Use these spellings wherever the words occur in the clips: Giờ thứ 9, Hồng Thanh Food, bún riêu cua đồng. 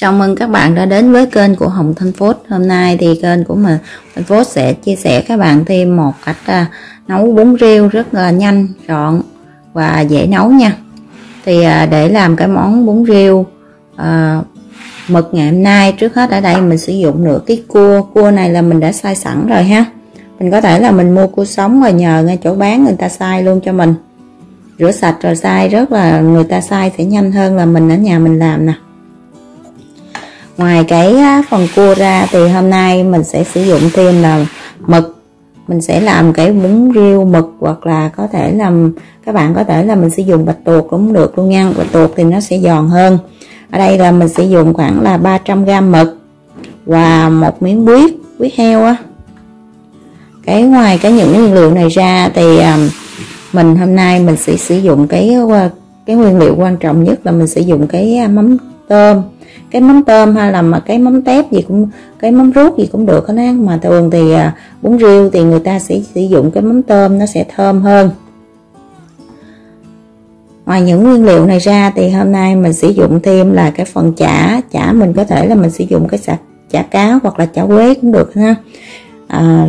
Chào mừng các bạn đã đến với kênh của Hồng Thanh Food. Hôm nay thì kênh của mình Thanh Food sẽ chia sẻ các bạn thêm một cách nấu bún riêu rất là nhanh, gọn và dễ nấu nha. Thì để làm cái món bún riêu mực ngày hôm nay, trước hết ở đây mình sử dụng nửa ký cua này là mình đã xay sẵn rồi ha. Mình có thể là mình mua cua sống rồi nhờ ngay chỗ bán người ta xay luôn cho mình, rửa sạch rồi xay, rất là người ta xay sẽ nhanh hơn là mình ở nhà mình làm nè. Ngoài cái phần cua ra thì hôm nay mình sẽ sử dụng thêm là mực. Mình sẽ làm cái bún riêu mực, hoặc là có thể làm các bạn có thể là mình sử dụng bạch tuộc cũng được luôn nha. Bạch tuộc thì nó sẽ giòn hơn. Ở đây là mình sử dụng khoảng là 300g mực và một miếng huyết heo á. Cái ngoài cái những nguyên liệu này ra thì mình hôm nay mình sẽ sử dụng cái nguyên liệu quan trọng nhất là mình sử dụng cái mắm tôm. Cái mắm tôm hay là mà cái mắm tép gì cũng, cái mắm ruốc gì cũng được hết á, mà thường thì bún riêu thì người ta sẽ sử dụng cái mắm tôm nó sẽ thơm hơn. Ngoài những nguyên liệu này ra thì hôm nay mình sử dụng thêm là cái phần chả mình có thể là mình sử dụng cái chả cá hoặc là chả quế cũng được ha.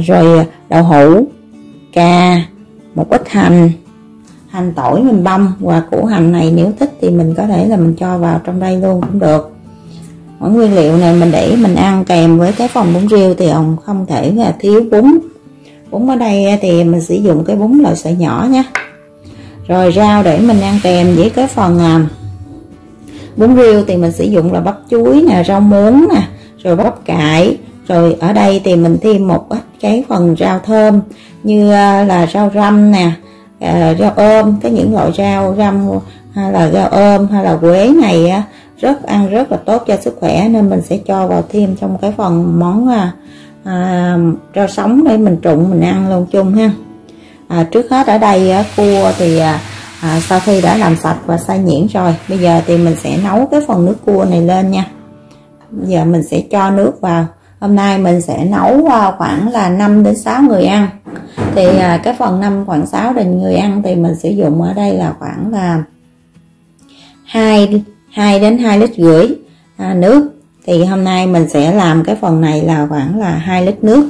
Rồi đậu hũ, cà, một ít hành tỏi mình băm, và củ hành này nếu thích thì mình có thể là mình cho vào trong đây luôn cũng được. Mỗi nguyên liệu này mình để mình ăn kèm với cái phần bún riêu thì không thể là thiếu bún. Bún ở đây thì mình sử dụng cái bún loại sợi nhỏ nha. Rồi rau để mình ăn kèm với cái phần bún riêu thì mình sử dụng là bắp chuối nè, rau muống nè, rồi bắp cải. Rồi ở đây thì mình thêm một ít cái phần rau thơm như là rau răm nè, rau ôm. Cái những loại rau răm hay là rau ôm hay là quế này rất ăn rất là tốt cho sức khỏe, nên mình sẽ cho vào thêm trong cái phần món rau sống để mình trụng mình ăn luôn chung ha. Trước hết ở đây cua thì sau khi đã làm sạch và xay nhuyễn rồi, bây giờ thì mình sẽ nấu cái phần nước cua này lên nha. Bây giờ mình sẽ cho nước vào. Hôm nay mình sẽ nấu khoảng là 5 đến 6 người ăn. Thì cái phần 5 khoảng 6 đến người ăn thì mình sử dụng ở đây là khoảng là 2 đến 2,5 lít nước. Thì hôm nay mình sẽ làm cái phần này là khoảng là 2 lít nước.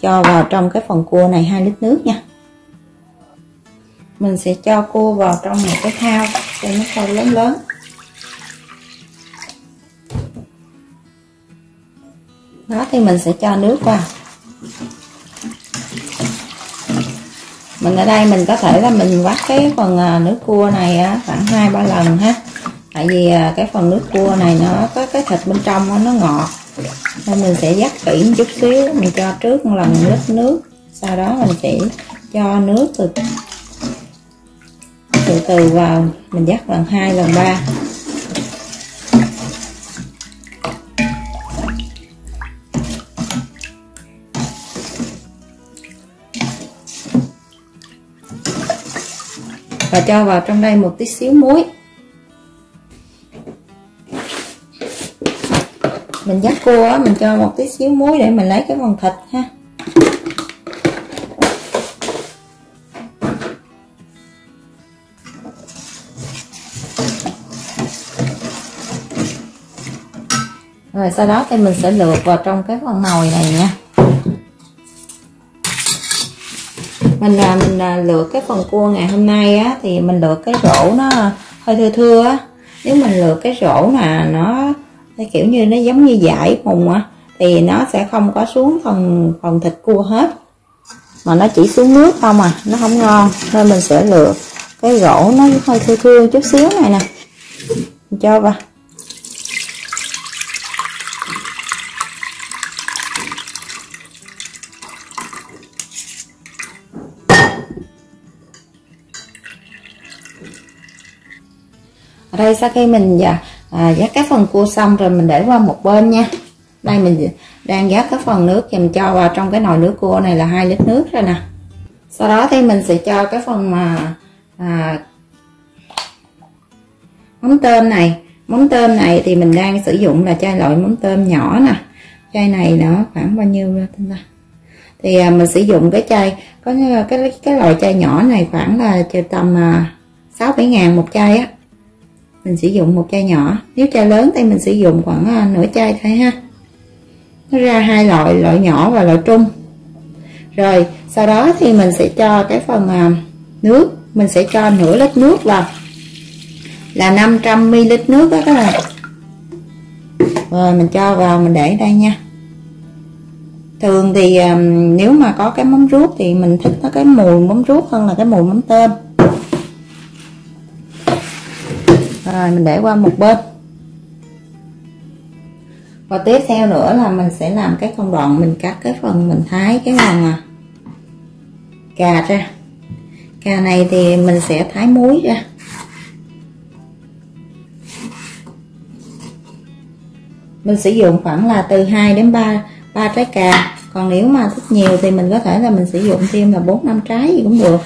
Cho vào trong cái phần cua này 2 lít nước nha. Mình sẽ cho cua vào trong một cái thau cho nó không lớn. Đó thì mình sẽ cho nước vào. Mình ở đây mình có thể là mình vắt cái phần nước cua này khoảng 2-3 lần ha. Tại vì cái phần nước cua này nó có cái thịt bên trong nó ngọt, nên mình sẽ vắt kỹ một chút xíu. Mình cho trước một lần lít nước, sau đó mình sẽ cho nước từ từ vào. Mình vắt lần 2, lần 3. Và cho vào trong đây một tí xíu muối. Mình dắt cua mình cho một tí xíu muối để mình lấy cái phần thịt ha. Rồi sau đó thì mình sẽ lượt vào trong cái phần nồi này nha. Mình lựa cái phần cua ngày hôm nay thì mình lựa cái rổ nó hơi thưa á. Nếu mình lựa cái rổ mà nó kiểu như nó giống như dải mùng thì nó sẽ không có xuống phần thịt cua hết, mà nó chỉ xuống nước không à, nó không ngon. Nên mình sẽ lựa cái rổ nó hơi thưa chút xíu này nè, mình cho vào. Ở đây sau khi mình vắt cái phần cua xong rồi mình để qua một bên nha. Đây mình đang vắt cái phần nước thì mình cho vào trong cái nồi nước cua này là 2 lít nước rồi nè. Sau đó thì mình sẽ cho cái phần mắm tôm này. Mắm tôm này thì mình đang sử dụng là chai loại mắm tôm nhỏ nè. Chai này nó khoảng bao nhiêu ra ta? Thì mình sử dụng cái chai có cái loại chai nhỏ này khoảng là tầm 6-7 ngàn một chai á. mình sử dụng một chai nhỏ. Nếu chai lớn thì mình sử dụng khoảng nửa chai thôi ha. Nó ra hai loại, loại nhỏ và loại trung. Rồi sau đó thì mình sẽ cho cái phần nước, mình sẽ cho nửa lít nước vào, là 500 ml nước đó các bạn. Rồi mình cho vào, mình để đây nha. Thường thì nếu mà có cái mắm ruốc thì mình thích nó cái mùi mắm ruốc hơn là cái mùi mắm tôm. Rồi mình để qua một bên. Và tiếp theo nữa là mình sẽ làm cái công đoạn mình cắt cái phần, mình thái cái phần cà ra. Cà này thì mình sẽ thái muối ra. Mình sử dụng khoảng là từ 2 đến 3 trái cà. Còn nếu mà thích nhiều thì mình có thể là mình sử dụng thêm là 4-5 trái gì cũng được.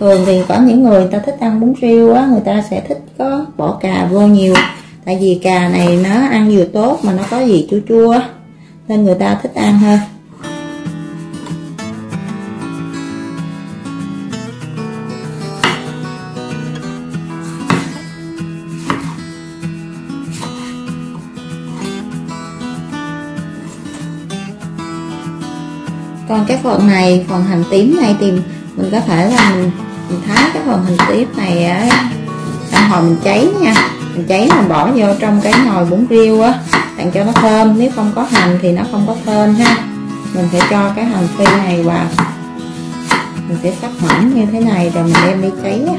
Thường thì có những người ta thích ăn bún riêu á, người ta sẽ thích có bỏ cà vô nhiều. Tại vì cà này nó ăn vừa tốt mà nó có vị chua chua nên người ta thích ăn hơn. Còn cái phần này, phần hành tím này thì mình có thể là mình thái cái phần hành tím này đang hồi mình cháy nha. Mình cháy mình bỏ vô trong cái nồi bún riêu á, tặng cho nó thơm. Nếu không có hành thì nó không có thơm ha. Mình sẽ cho cái hành phi này vào, mình sẽ sắc mỏng như thế này rồi mình đem đi cháy á.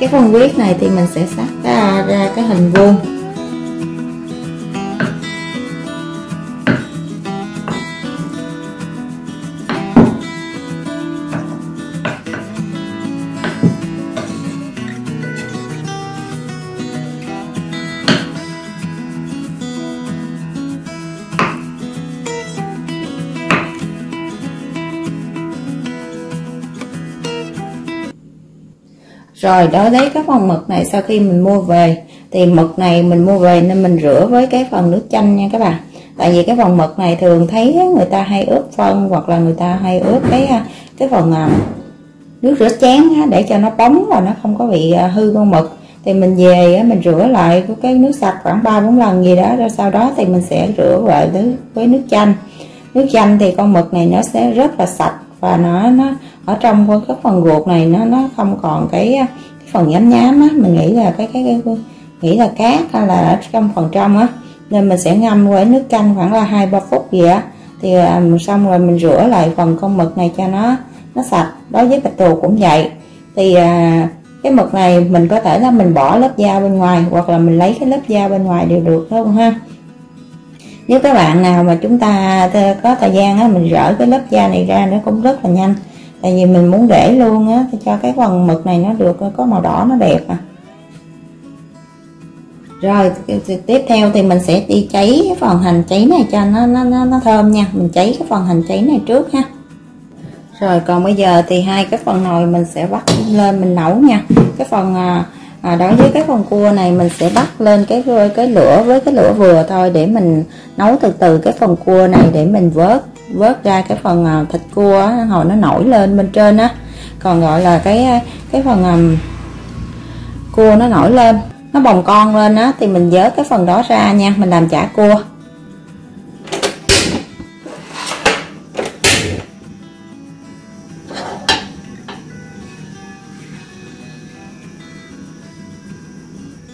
Cái phần huyết này thì mình sẽ sắc ra cái hình vuông. Rồi đối với cái phần mực này, sau khi mình mua về thì mực này mình mua về nên mình rửa với cái phần nước chanh nha các bạn. Tại vì cái phần mực này thường thấy người ta hay ướp phân hoặc là người ta hay ướp cái phần nước rửa chén để cho nó bóng và nó không có bị hư con mực. Thì mình về mình rửa lại với cái nước sạch khoảng 3-4 lần gì đó, rồi sau đó thì mình sẽ rửa lại với nước chanh. Nước chanh thì con mực này nó sẽ rất là sạch và nó ở trong cái phần ruột này nó không còn cái phần nhám nhám á. Mình nghĩ là nghĩ là cát hay là ở trong phần trong á, nên mình sẽ ngâm với nước canh khoảng là 2-3 phút gì á, thì xong rồi mình rửa lại phần con mực này cho nó sạch. Đối với bạch tuộc cũng vậy, thì cái mực này mình có thể là mình bỏ lớp da bên ngoài hoặc là mình lấy cái lớp da bên ngoài đều được đúng không ha. Nếu các bạn nào mà chúng ta có thời gian á, mình rỡ cái lớp da này ra nó cũng rất là nhanh. Tại vì mình muốn để luôn á, cho cái phần mực này nó được có màu đỏ, nó đẹp à. Rồi tiếp theo thì mình sẽ đi cháy cái phần hành cháy này cho nó thơm nha. Mình cháy cái phần hành cháy này trước ha. Rồi còn bây giờ thì hai cái phần nồi mình sẽ bắt lên mình nấu nha. Cái phần đối với cái phần cua này mình sẽ bắt lên cái lửa với cái lửa vừa thôi, để mình nấu từ từ cái phần cua này, để mình vớt ra cái phần thịt cua hồi nó nổi lên bên trên á, còn gọi là cái phần cua nó nổi lên, nó bồng con lên á, thì mình vớt cái phần đó ra nha. Mình làm chả cua.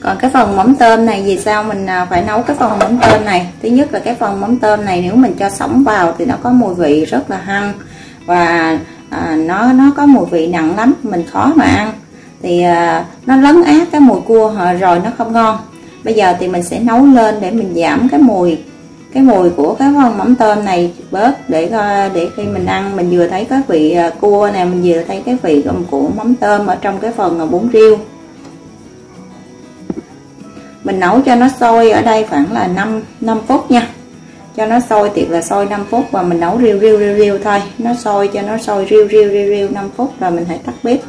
Còn cái phần mắm tôm này, vì sao mình phải nấu cái phần mắm tôm này? Thứ nhất là cái phần mắm tôm này nếu mình cho sống vào thì nó có mùi vị rất là hăng, và nó có mùi vị nặng lắm, mình khó mà ăn. Thì nó lấn át cái mùi cua rồi nó không ngon. Bây giờ thì mình sẽ nấu lên để mình giảm cái mùi của cái phần mắm tôm này bớt, để khi mình ăn mình vừa thấy cái vị cua này, mình vừa thấy cái vị của mắm tôm ở trong cái phần bún riêu. Mình nấu cho nó sôi ở đây khoảng là 5 phút nha. Cho nó sôi thiệt là sôi 5 phút và mình nấu riu riu thôi. Nó sôi cho nó sôi riu riu 5 phút rồi mình hãy tắt bếp.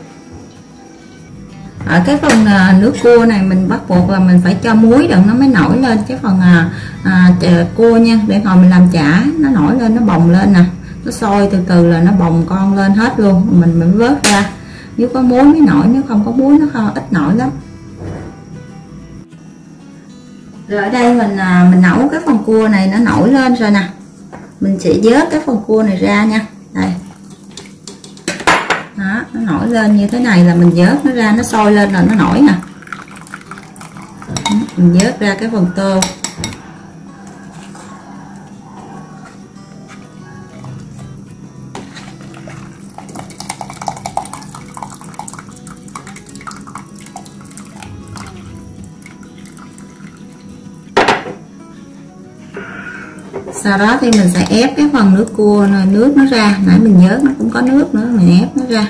Ở cái phần nước cua này mình bắt buộc là mình phải cho muối đừng nó mới nổi lên cái phần cua nha. Để hồi mình làm chả nó nổi lên, nó bồng lên nè. nó sôi từ từ là nó bồng con lên hết luôn, mình vớt ra. Nếu có muối mới nổi, nếu không có muối nó không, ít nổi lắm. Rồi ở đây mình nấu cái phần cua này nó nổi lên rồi nè, mình sẽ vớt cái phần cua này ra nha. Đây đó, nó nổi lên như thế này là mình vớt nó ra, nó sôi lên là nó nổi nè. Mình vớt ra cái phần tô. Sau đó thì mình sẽ ép cái phần nước cua, nước nó ra, nãy mình vớt nó cũng có nước nữa, mình ép nó ra.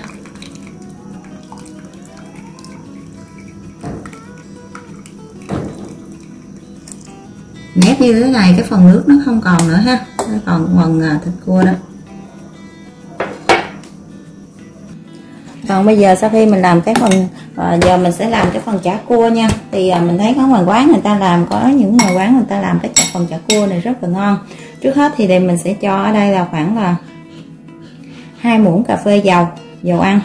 Mình ép như thế này cái phần nước nó không còn nữa ha, nó còn phần thịt cua đó. Còn bây giờ sau khi mình làm cái phần, giờ mình sẽ làm cái phần chả cua nha. Thì mình thấy có ngoài quán người ta làm, có những ngoài quán người ta làm cái phần chả cua này rất là ngon. Trước hết thì mình sẽ cho ở đây là khoảng là 2 muỗng cà phê dầu ăn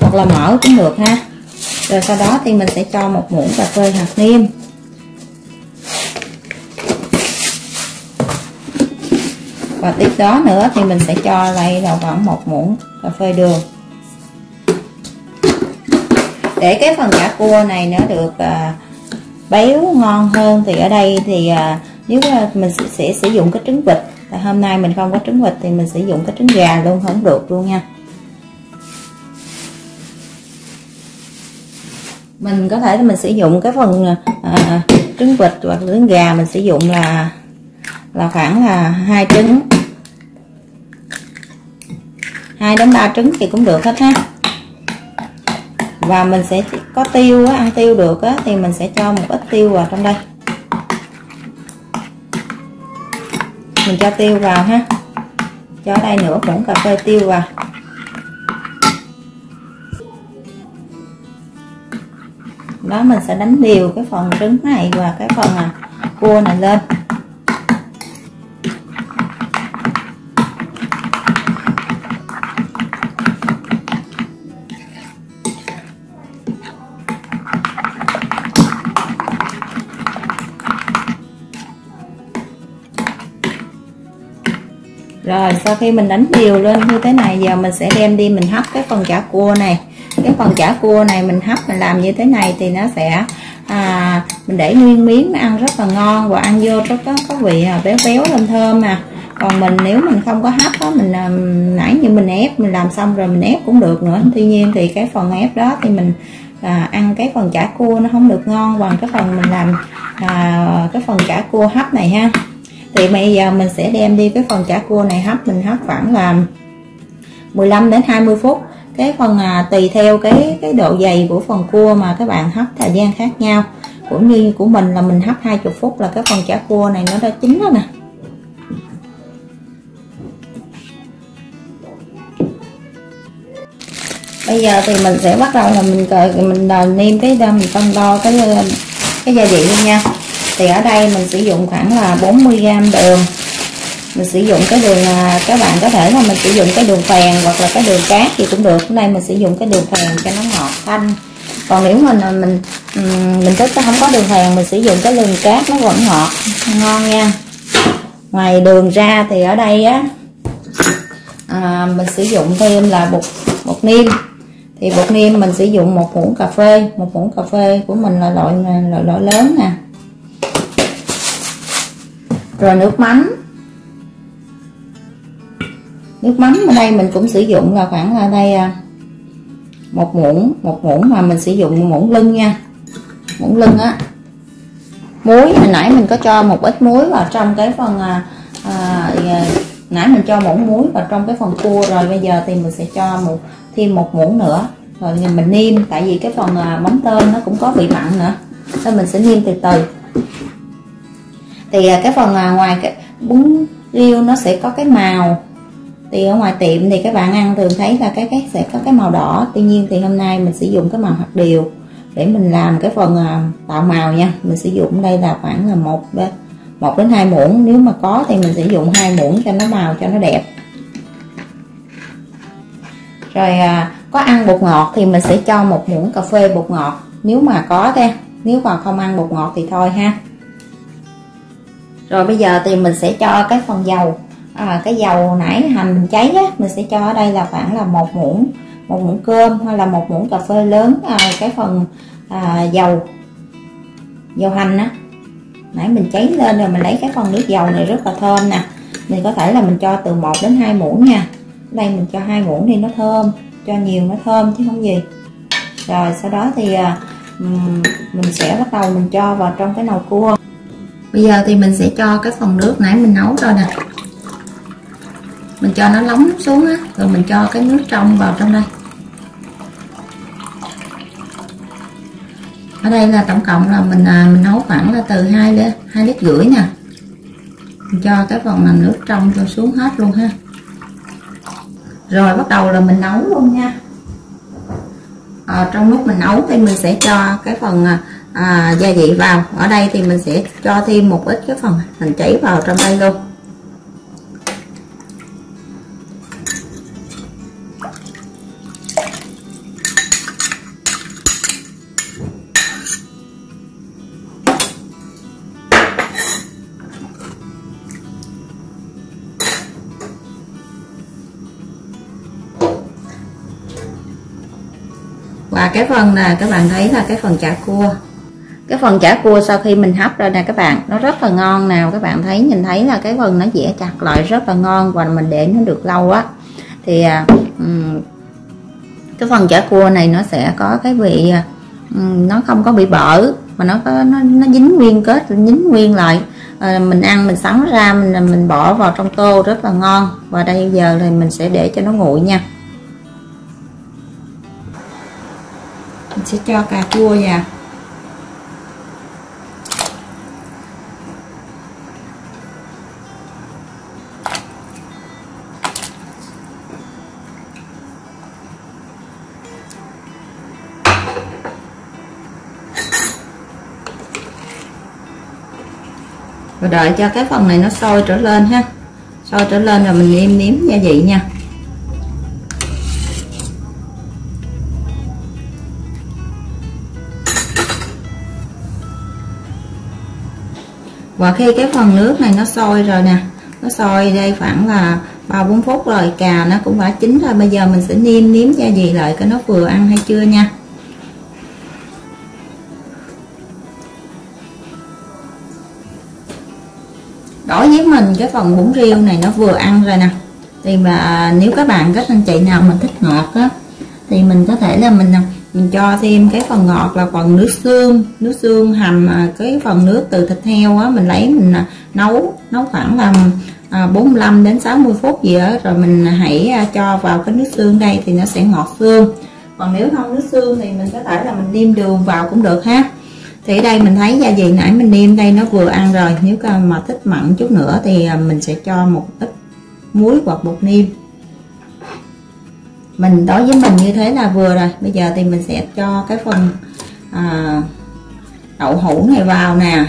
hoặc là mỡ cũng được ha. Rồi sau đó thì mình sẽ cho 1 muỗng cà phê hạt nêm, và tiếp đó nữa thì mình sẽ cho đây là khoảng 1 muỗng cà phê đường, để cái phần chả cua này nó được béo ngon hơn. Thì ở đây thì nếu mình sẽ sử dụng cái trứng vịt, tại hôm nay mình không có trứng vịt thì mình sử dụng cái trứng gà luôn không được luôn nha. Mình có thể mình sử dụng cái phần trứng vịt hoặc trứng gà, mình sử dụng là khoảng là 2 đến 3 trứng thì cũng được hết ha. Và mình sẽ có tiêu á, ăn tiêu được á, thì mình sẽ cho một ít tiêu vào trong đây, mình cho tiêu vào ha, cho đây nửa muỗng cà phê tiêu vào. Đó, mình sẽ đánh đều cái phần trứng này và cái phần cua này lên. Rồi sau khi mình đánh đều lên như thế này, giờ mình sẽ đem đi mình hấp cái phần chả cua này. Cái phần chả cua này mình hấp, mình làm như thế này thì nó sẽ mình để nguyên miếng, nó ăn rất là ngon và ăn vô rất có vị béo béo thơm thơm mà. Còn mình nếu mình không có hấp đó, mình nãy như mình ép, mình làm xong rồi mình ép cũng được nữa. Tuy nhiên thì cái phần ép đó thì mình ăn cái phần chả cua nó không được ngon bằng cái phần mình làm cái phần chả cua hấp này ha. Thì bây giờ mình sẽ đem đi cái phần chả cua này hấp, mình hấp khoảng là 15 đến 20 phút. Cái phần tùy theo cái độ dày của phần cua mà các bạn hấp thời gian khác nhau. Cũng như của mình là mình hấp 20 phút là cái phần chả cua này nó đã chín rồi nè. Bây giờ thì mình sẽ bắt đầu là mình nêm cái, mình cân đo cái gia vị luôn nha. Thì ở đây mình sử dụng khoảng là 40g đường. Mình sử dụng cái đường, các bạn có thể là mình sử dụng cái đường phèn hoặc là cái đường cát thì cũng được. Ở đây mình sử dụng cái đường phèn cho nó ngọt thanh. Còn nếu mình thích nó không có đường phèn, mình sử dụng cái đường cát nó vẫn ngọt ngon nha. Ngoài đường ra thì ở đây á, mình sử dụng thêm là bột niêm. Thì bột niêm mình sử dụng 1 muỗng cà phê. 1 muỗng cà phê của mình là loại lớn nè. Rồi nước mắm. Nước mắm ở đây mình cũng sử dụng là khoảng là đây 1 muỗng, mà mình sử dụng muỗng lưng nha. Muỗng lưng á. Muối hồi nãy mình có cho một ít muối vào trong cái phần nãy mình cho muỗng muối vào trong cái phần cua rồi, bây giờ thì mình sẽ cho thêm một muỗng nữa. Rồi mình nêm, tại vì cái phần mắm tôm nó cũng có vị mặn nữa, nên mình sẽ nêm từ từ. Thì cái phần ngoài cái bún riêu nó sẽ có cái màu, thì ở ngoài tiệm thì các bạn ăn thường thấy là cái sẽ có cái màu đỏ. Tuy nhiên thì hôm nay mình sử dụng cái màu hạt điều để mình làm cái phần tạo màu nha. Mình sử dụng đây là khoảng là 1 đến 2 muỗng, nếu mà có thì mình sử dụng 2 muỗng cho nó màu cho nó đẹp. Rồi có ăn bột ngọt thì mình sẽ cho một muỗng cà phê bột ngọt nếu mà có thế, nếu mà không ăn bột ngọt thì thôi ha. Rồi bây giờ thì mình sẽ cho cái phần dầu, cái dầu nãy hành mình cháy á, mình sẽ cho ở đây là khoảng là một muỗng cơm hay là một muỗng cà phê lớn cái phần dầu hành á, nãy mình cháy lên. Rồi mình lấy cái phần nước dầu này rất là thơm nè, mình có thể là mình cho từ 1 đến 2 muỗng nha. Ở đây mình cho 2 muỗng đi nó thơm, cho nhiều nó thơm chứ không gì. Rồi sau đó thì mình sẽ bắt đầu mình cho vào trong cái nồi cua. Bây giờ thì mình sẽ cho cái phần nước nãy mình nấu rồi nè, mình cho nó nóng xuống á, rồi mình cho cái nước trong vào trong đây. Ở đây là tổng cộng là mình nấu khoảng là từ 2 đến 2,5 lít nè. Mình cho cái phần mà nước trong cho xuống hết luôn ha. Rồi bắt đầu là mình nấu luôn nha. Trong lúc mình nấu thì mình sẽ cho cái phần gia vị vào. Ở đây thì mình sẽ cho thêm một ít cái phần hành cháy vào trong đây luôn. Và cái phần là các bạn thấy là cái phần chả cua, sau khi mình hấp rồi nè các bạn, nó rất là ngon. Nào các bạn thấy, nhìn thấy là cái phần nó dẻ chặt lại rất là ngon, và mình để nó được lâu á thì cái phần chả cua này nó sẽ có cái vị nó không có bị bở, mà nó dính nguyên kết, dính nguyên lại. Mình ăn mình sắn ra, mình bỏ vào trong tô rất là ngon. Và đây giờ thì mình sẽ để cho nó nguội nha. Mình sẽ cho cà chua vào. Và đợi cho cái phần này nó sôi trở lên ha. Sôi trở lên rồi mình nêm nếm gia vị nha. Và khi cái phần nước này nó sôi rồi nè, nó sôi đây khoảng là 3-4 phút rồi, cà nó cũng đã chín rồi. Bây giờ mình sẽ nêm nếm gia vị lại cái nó vừa ăn hay chưa nha. Đối với mình cái phần bún riêu này nó vừa ăn rồi nè. Thì mà nếu các bạn, các anh chị nào mà thích ngọt á thì mình có thể là mình cho thêm cái phần ngọt là phần nước xương hầm, cái phần nước từ thịt heo á, mình lấy mình nấu khoảng là 45 đến 60 phút gì đó, rồi mình hãy cho vào cái nước xương đây thì nó sẽ ngọt xương. Còn nếu không nước xương thì mình có thể là mình nêm đường vào cũng được ha. Thì ở đây mình thấy gia vị nãy mình nêm đây nó vừa ăn rồi. Nếu mà thích mặn chút nữa thì mình sẽ cho một ít muối hoặc bột niêm. Mình đối với mình như thế là vừa rồi. Bây giờ thì mình sẽ cho cái phần đậu hũ này vào nè.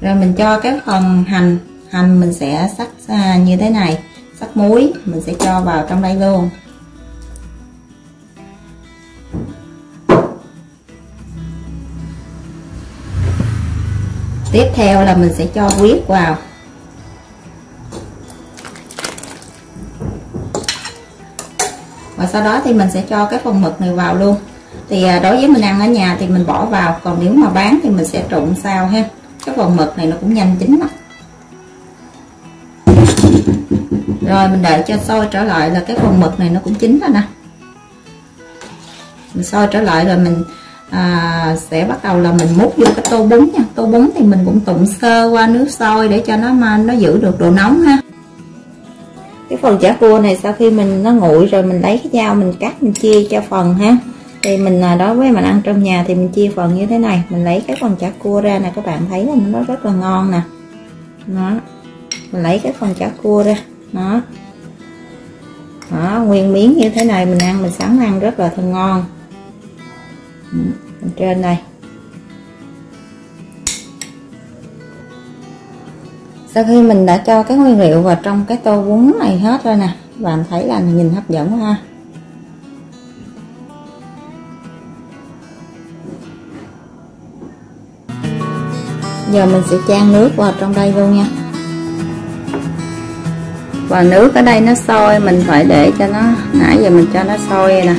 Rồi mình cho cái phần hành mình sẽ xắt như thế này, xắt muối mình sẽ cho vào trong đây luôn. Tiếp theo là mình sẽ cho huyết vào. Và sau đó thì mình sẽ cho cái phần mực này vào luôn. Thì đối với mình ăn ở nhà thì mình bỏ vào, còn nếu mà bán thì mình sẽ trộn sao ha. Cái phần mực này nó cũng nhanh chín lắm. Rồi mình đợi cho sôi trở lại là cái phần mực này nó cũng chín rồi nè. Mình sôi trở lại rồi mình sẽ bắt đầu là mình múc vô cái tô bún nha. Tô bún thì mình cũng tụng sơ qua nước sôi để cho nó giữ được độ nóng ha. Cái phần chả cua này sau khi nó nguội rồi mình lấy cái dao mình cắt, mình chia cho phần ha. Thì mình đối với mình ăn trong nhà thì mình chia phần như thế này. Mình lấy cái phần chả cua ra nè, các bạn thấy là nó rất là ngon nè. Đó. Mình lấy cái phần chả cua ra. Đó. Đó, nguyên miếng như thế này mình ăn, mình sẵn ăn rất là thơm ngon. Ở trên đây. Sau khi mình đã cho cái nguyên liệu vào trong cái tô bún này hết rồi nè, bạn thấy là nhìn hấp dẫn quá ha. Giờ mình sẽ chan nước vào trong đây luôn nha. Và nước ở đây nó sôi, mình phải để cho nó, nãy giờ mình cho nó sôi rồi nè.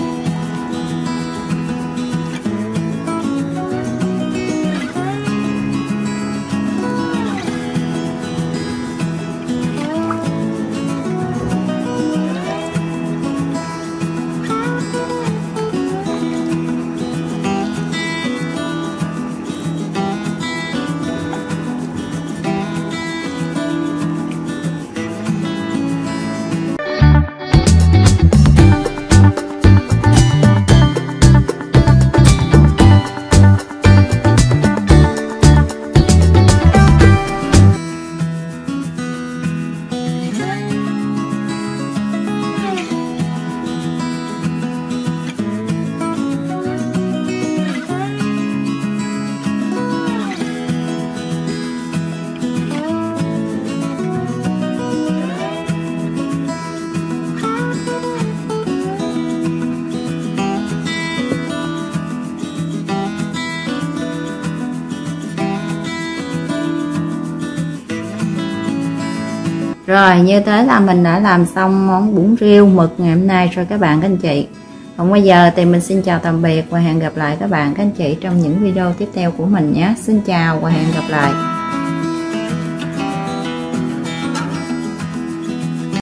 Rồi, như thế là mình đã làm xong món bún riêu mực ngày hôm nay rồi các bạn, các anh chị. Còn bây giờ thì mình xin chào tạm biệt và hẹn gặp lại các bạn, các anh chị trong những video tiếp theo của mình nhé. Xin chào và hẹn gặp lại.